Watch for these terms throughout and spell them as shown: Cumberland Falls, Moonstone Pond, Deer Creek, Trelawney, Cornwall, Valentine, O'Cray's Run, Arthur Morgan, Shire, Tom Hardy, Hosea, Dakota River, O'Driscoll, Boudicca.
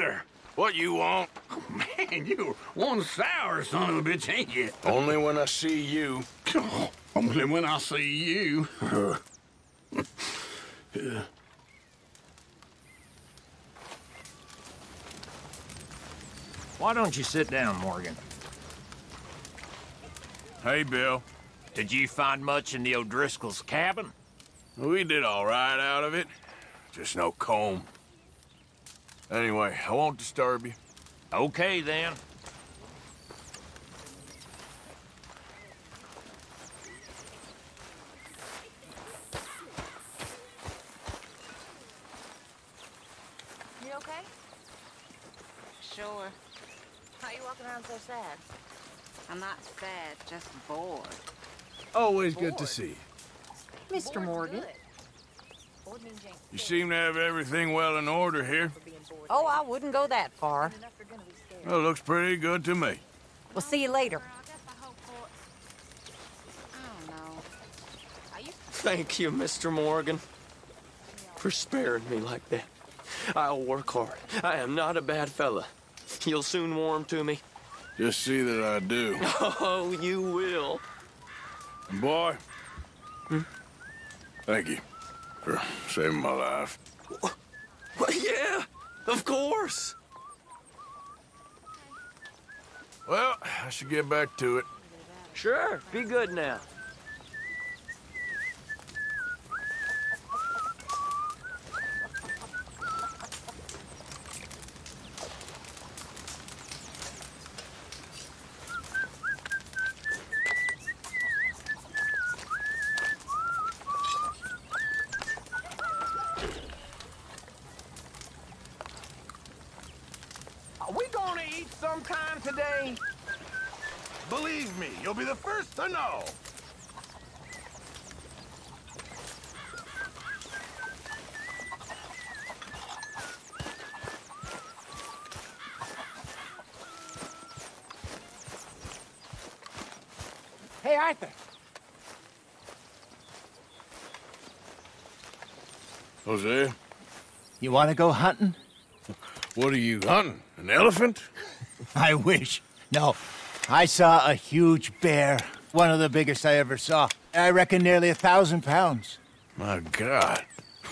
there. What you want? Oh, man, you're one sour son of a bitch, ain't you? Only when I see you. Oh, only when I see you. Yeah. Why don't you sit down, Morgan? Hey, Bill. Did you find much in the O'Driscoll's cabin? We did all right out of it. Just no comb. Anyway, I won't disturb you. Okay, then. You okay? Sure. How are you walking around so sad? I'm not sad, just bored. Always bored. Good to see you. Mr. Bored's Morgan. Good. You seem to have everything well in order here. Oh, I wouldn't go that far. Well, it looks pretty good to me. We'll see you later. I don't know. Thank you, Mr. Morgan, for sparing me like that. I'll work hard. I am not a bad fella. You'll soon warm to me. Just see that I do. Oh, you will. And boy, thank you for saving my life. Well, yeah, of course. Well, I should get back to it. Sure, be good now. You'll be the first to know. Hey, Arthur. Jose? You want to go hunting? What are you hunting? An elephant? I wish. No. I saw a huge bear, one of the biggest I ever saw. I reckon nearly 1,000 pounds. My God,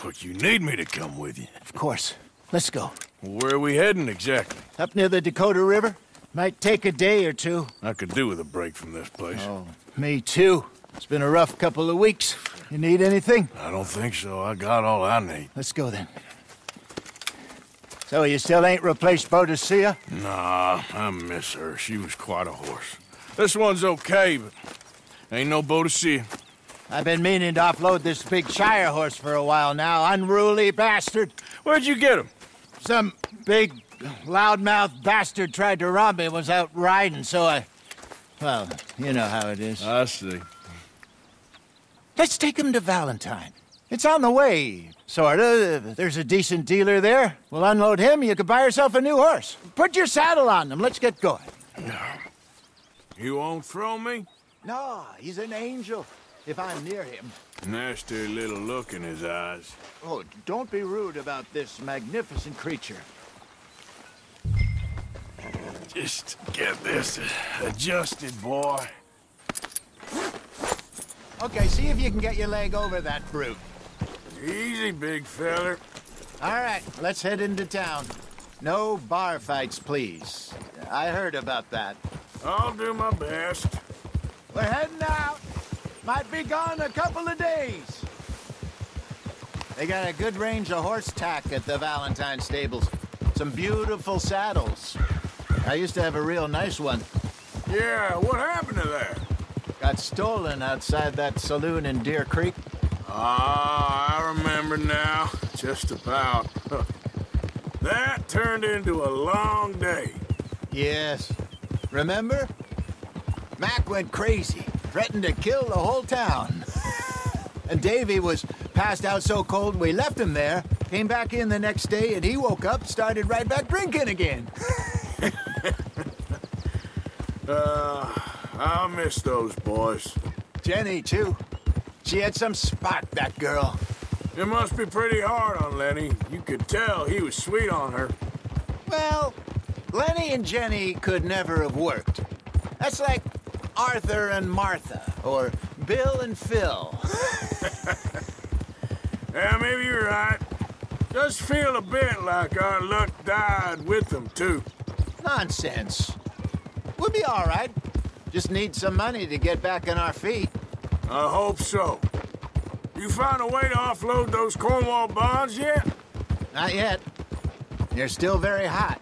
but you need me to come with you. Of course. Let's go. Where are we heading exactly? Up near the Dakota River. Might take a day or two. I could do with a break from this place. Oh, me too. It's been a rough couple of weeks. You need anything? I don't think so. I got all I need. Let's go then. So you still ain't replaced Boudicca? Nah, I miss her. She was quite a horse. This one's okay, but ain't no Boudicca. I've been meaning to offload this big Shire horse for a while now. Unruly bastard. Where'd you get him? Some big loudmouth bastard tried to rob me and was out riding, so I... Well, you know how it is. I see. Let's take him to Valentine. It's on the way, sorta. There's a decent dealer there. We'll unload him, you could buy yourself a new horse. Put your saddle on him, let's get going. You won't throw me? No, he's an angel, if I'm near him. Nasty little look in his eyes. Oh, don't be rude about this magnificent creature. Just get this adjusted, boy. Okay, see if you can get your leg over that brute. Easy, big feller. All right, let's head into town. No bar fights, please. I heard about that. I'll do my best. We're heading out. Might be gone a couple of days. They got a good range of horse tack at the Valentine stables. Some beautiful saddles. I used to have a real nice one. Yeah, what happened to that? Got stolen outside that saloon in Deer Creek. Ah, I remember now, just about. That turned into a long day. Yes. Remember? Mac went crazy, threatened to kill the whole town. And Davy was passed out so cold we left him there, came back in the next day, and he woke up, started right back drinking again. I miss those boys. Jenny, too. She had some spark, that girl. It must be pretty hard on Lenny. You could tell he was sweet on her. Well, Lenny and Jenny could never have worked. That's like Arthur and Martha, or Bill and Phil. Yeah, maybe you're right. Does feel a bit like our luck died with them, too. Nonsense. We'll be all right. Just need some money to get back on our feet. I hope so. You found a way to offload those Cornwall bonds yet? Not yet. They're still very hot.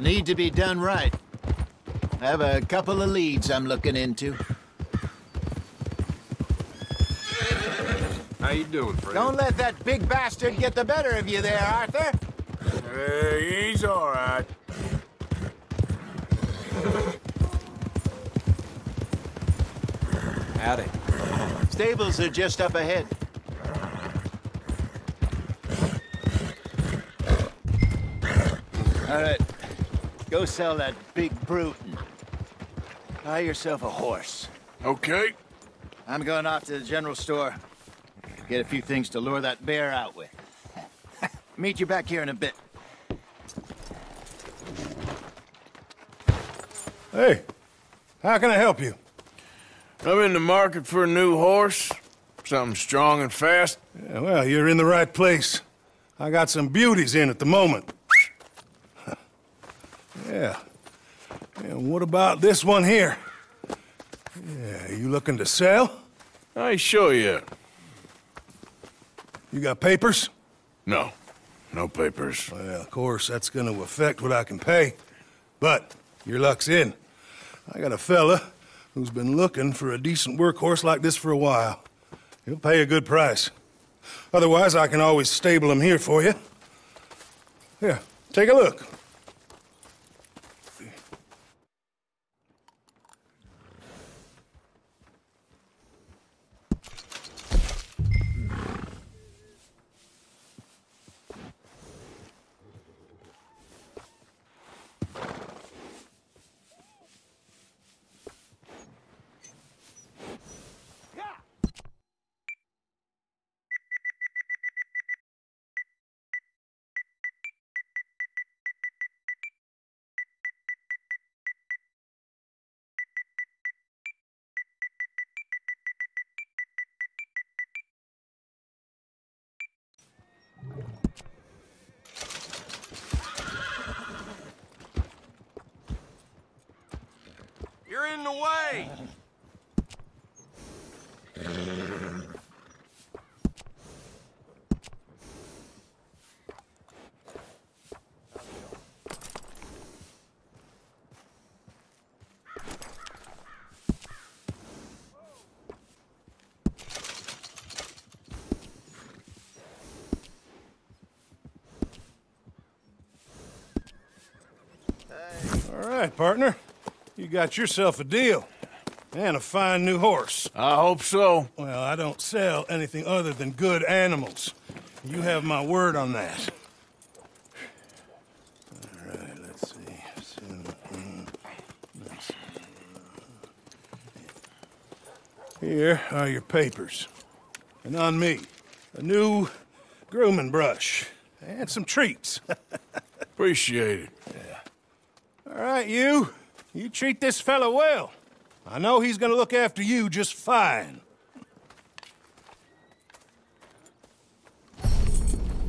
Need to be done right. I have a couple of leads I'm looking into. How you doing, Fred? Don't let that big bastard get the better of you there, Arthur. He's all right. Howdy. Stables are just up ahead. All right, go sell that big brute and buy yourself a horse. Okay. I'm going off to the general store. Get a few things to lure that bear out with. Meet you back here in a bit. Hey, how can I help you? I'm in the market for a new horse. Something strong and fast. Yeah, well, you're in the right place. I got some beauties in at the moment. Yeah. And what about this one here? Yeah, you looking to sell? I show you. You got papers? No. No papers. Well, of course, that's going to affect what I can pay. But your luck's in. I got a fella who's been looking for a decent workhorse like this for a while. He'll pay a good price. Otherwise, I can always stable him here for you. Here, take a look. You're in the way! All right, partner. You got yourself a deal, and a fine new horse. I hope so. Well, I don't sell anything other than good animals. You have my word on that. All right, let's see. Here are your papers. And on me, a new grooming brush, and some treats. Appreciate it. Yeah. All right, you. You treat this fella well. I know he's gonna look after you just fine.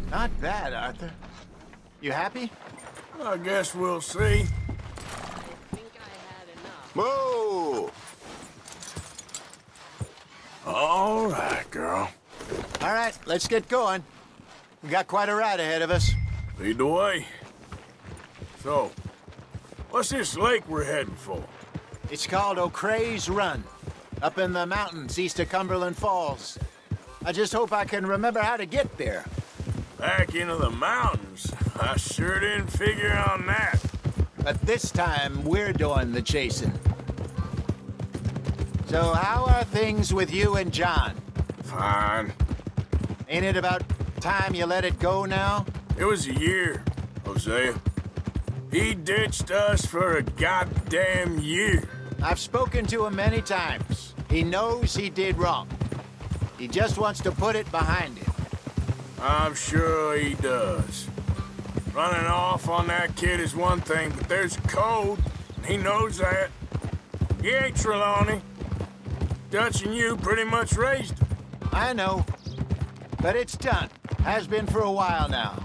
Not bad, Arthur. You happy? I guess we'll see. I think I had enough. Whoa! All right, girl. All right, let's get going. We got quite a ride ahead of us. Lead the way. So. What's this lake we're heading for? It's called O'Cray's Run, up in the mountains east of Cumberland Falls. I just hope I can remember how to get there. Back into the mountains? I sure didn't figure on that. But this time, we're doing the chasing. So how are things with you and John? Fine. Ain't it about time you let it go now? It was a year, Hosea. He ditched us for a goddamn year. I've spoken to him many times. He knows he did wrong. He just wants to put it behind him. I'm sure he does. Running off on that kid is one thing, but there's a code, and he knows that. You ain't Trelawney. Dutch and you pretty much raised him. I know. But it's done. Has been for a while now.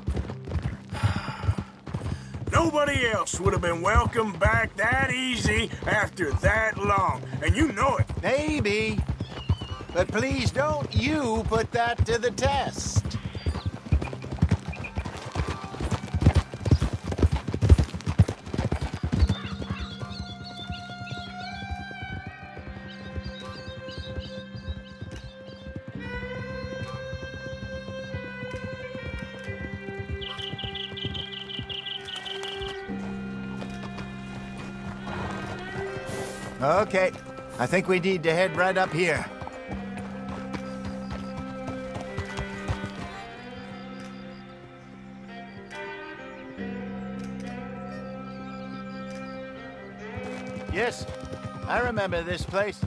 Nobody else would have been welcomed back that easy after that long, and you know it. Maybe. But please don't you put that to the test. Okay, I think we need to head right up here. Yes, I remember this place.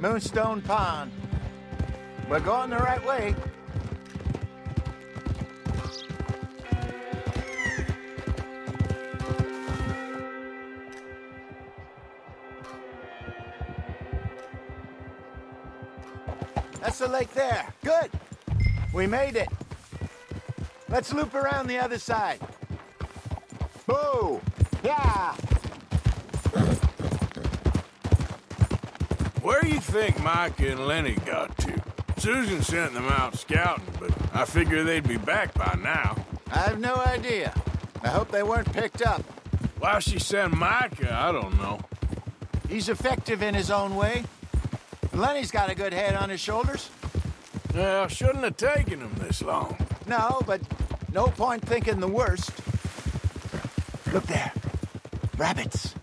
Moonstone Pond. We're going the right way. That's the lake there. Good. We made it. Let's loop around the other side. Boo! Yeah! Where do you think Mike and Lenny got to? Susan sent them out scouting, but I figure they'd be back by now. I have no idea. I hope they weren't picked up. Why she sent Micah, I don't know. He's effective in his own way. Lenny's got a good head on his shoulders. Well, shouldn't have taken him this long. No, but no point thinking the worst. Look there. Rabbits.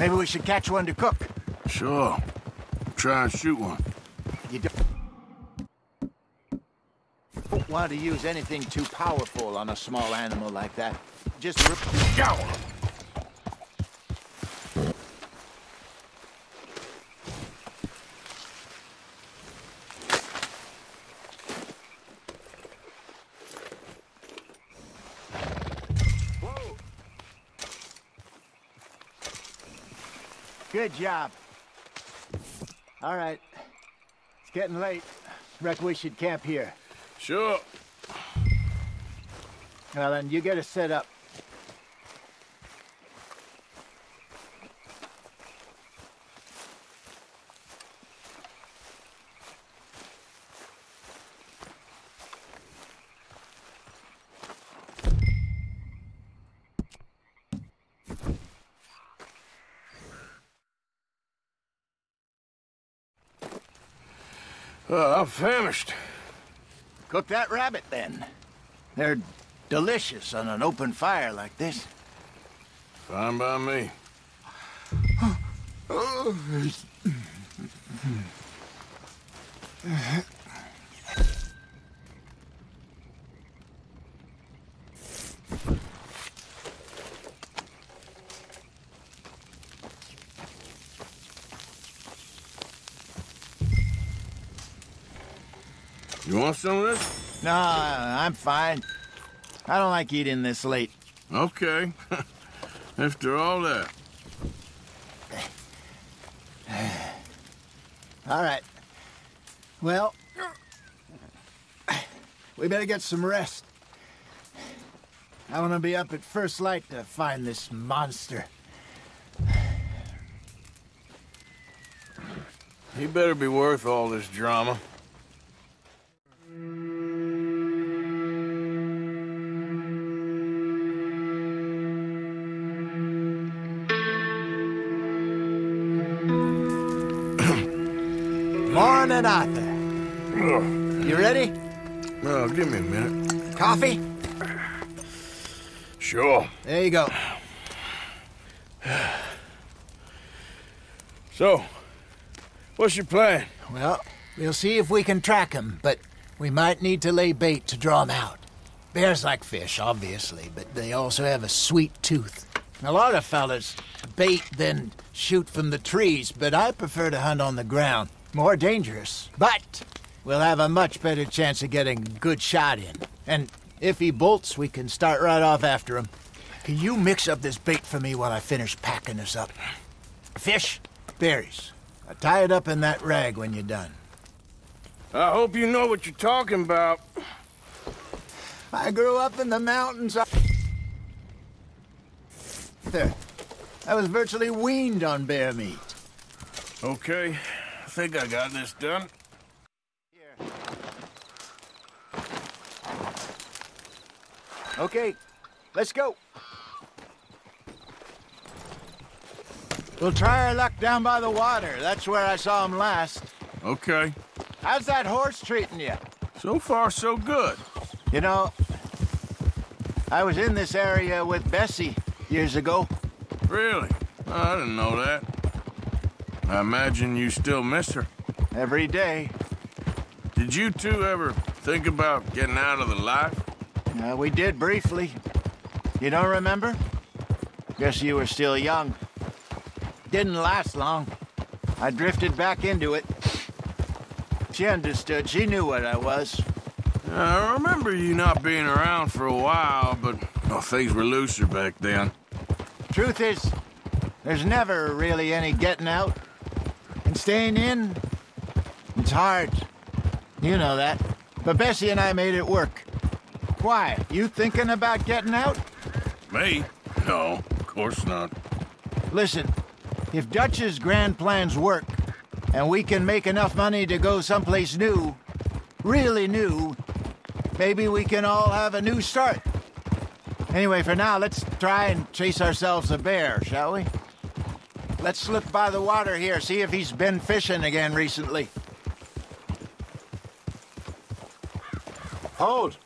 Maybe we should catch one to cook. Sure. Try and shoot one. You don't want to use anything too powerful on a small animal like that. Just go! Good job. All right. It's getting late. Reckon we should camp here. Sure. Well, then you get us set up. I'm famished. Cook that rabbit, then. They're delicious on an open fire like this. Fine by me. You want some of this? No, I'm fine. I don't like eating this late. Okay. After all that. All right. Well, we better get some rest. I want to be up at first light to find this monster. He better be worth all this drama. Morning out there. You ready? No, give me a minute. Coffee? Sure. There you go. So, what's your plan? Well, we'll see if we can track them, but we might need to lay bait to draw them out. Bears like fish, obviously, but they also have a sweet tooth. A lot of fellas bait then shoot from the trees, but I prefer to hunt on the ground. More dangerous, but we'll have a much better chance of getting a good shot in. And If he bolts, we can start right off after him. Can you mix up this bait for me while I finish packing this up? Fish, berries. I'll tie it up in that rag when you're done. I hope you know what you're talking about. I grew up in the mountains. There. I was virtually weaned on bear meat. Okay. I think I got this done. Here. Okay. Let's go. We'll try our luck down by the water. That's where I saw him last. Okay. How's that horse treating you? So far, so good. You know, I was in this area with Bessie years ago. Really? I didn't know that. I imagine you still miss her. Every day. Did you two ever think about getting out of the life? We did briefly. You don't remember? Guess you were still young. Didn't last long. I drifted back into it. She understood. She knew what I was. I remember you not being around for a while, but well, things were looser back then. Truth is, there's never really any getting out. And staying in, it's hard. You know that. But Bessie and I made it work. Why? You thinking about getting out? Me? No, of course not. Listen, if Dutch's grand plans work, and we can make enough money to go someplace new, really new, maybe we can all have a new start. Anyway, for now, let's try and chase ourselves a bear, shall we? Let's slip by the water here, see if he's been fishing again recently. Hold.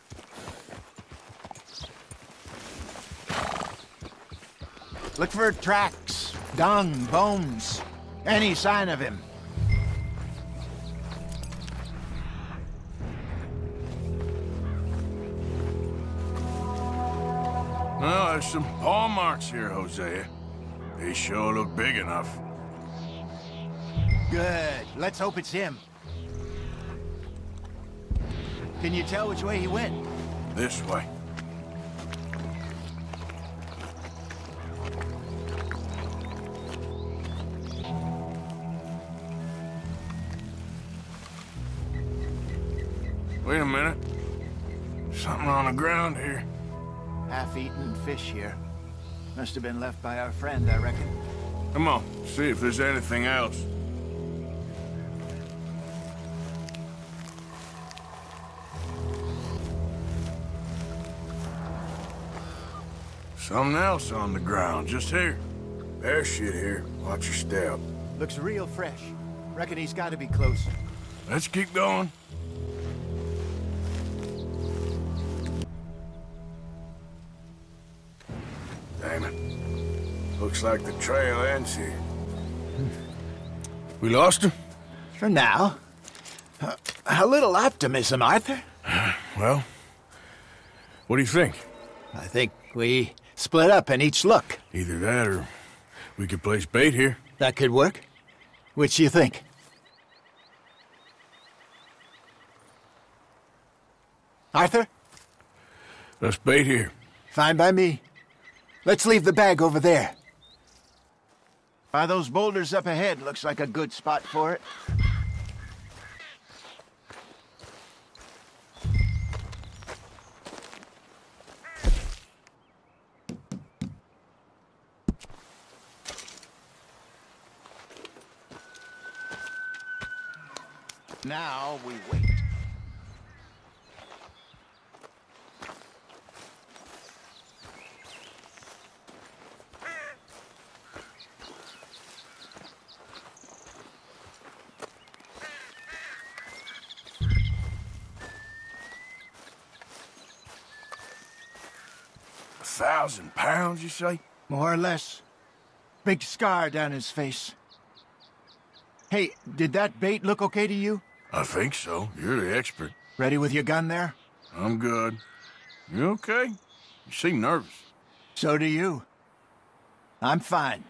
Look for tracks, dung, bones, any sign of him. Well, there's some paw marks here, Jose. They sure look big enough. Good. Let's hope it's him. Can you tell which way he went? This way. Wait a minute. Something on the ground here. Half-eaten fish here. Must have been left by our friend, I reckon. Come on, see if there's anything else. Something else on the ground, just here. Bear shit here. Watch your step. Looks real fresh. Reckon he's got to be close. Let's keep going. Looks like the trail ends here. We lost him? For now. A little optimism, Arthur. Well, what do you think? I think we split up and each look. Either that or we could place bait here. That could work. Which do you think? Arthur? Let's bait here. Fine by me. Let's leave the bag over there. By those boulders up ahead, looks like a good spot for it. Now we wait. £1,000, you say? More or less. Big scar down his face. Hey, did that bait look okay to you? I think so. You're the expert. Ready with your gun there? I'm good. You okay? You seem nervous. So do you. I'm fine.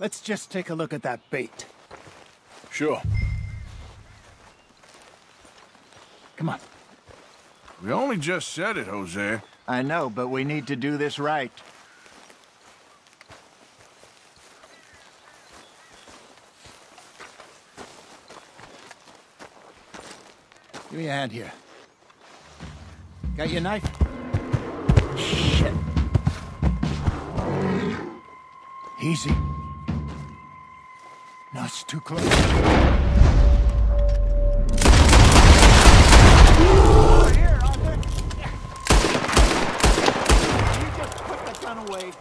Let's just take a look at that bait. Sure. Come on. We only just said it, Jose. I know, but we need to do this right. Give me a hand here. Got your knife? Shit. Easy. No, it's too close. Over here, Arthur. You just put the gun away.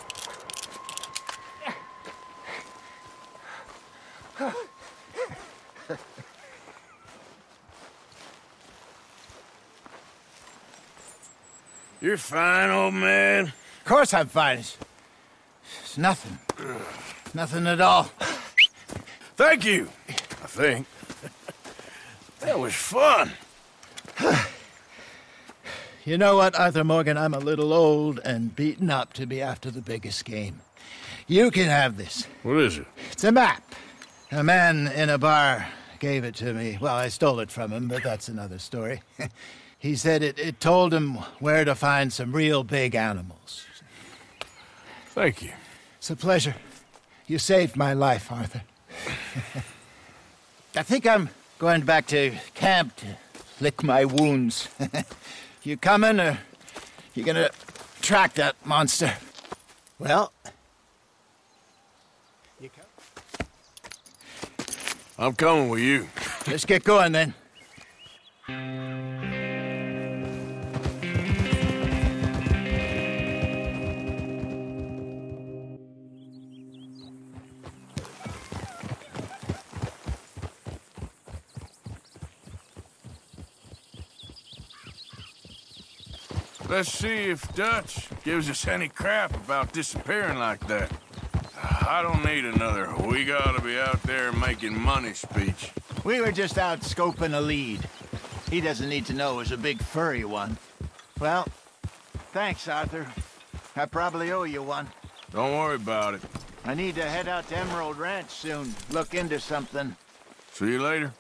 You're fine, old man. Of course I'm fine. It's nothing. Nothing at all. Thank you, I think. That was fun. You know what, Arthur Morgan? I'm a little old and beaten up to be after the biggest game. You can have this. What is it? It's a map. A man in a bar gave it to me. Well, I stole it from him, but that's another story. He said it told him where to find some real big animals. Thank you. It's a pleasure. You saved my life, Arthur. I think I'm going back to camp to lick my wounds. You coming, or you gonna track that monster? Well... You come? I'm coming with you. Let's get going, then. Let's see if Dutch gives us any crap about disappearing like that. I don't need another "we gotta be out there making money" speech. We were just out scoping a lead. He doesn't need to know it was a big furry one. Well, thanks, Arthur. I probably owe you one. Don't worry about it. I need to head out to Emerald Ranch soon, look into something. See you later.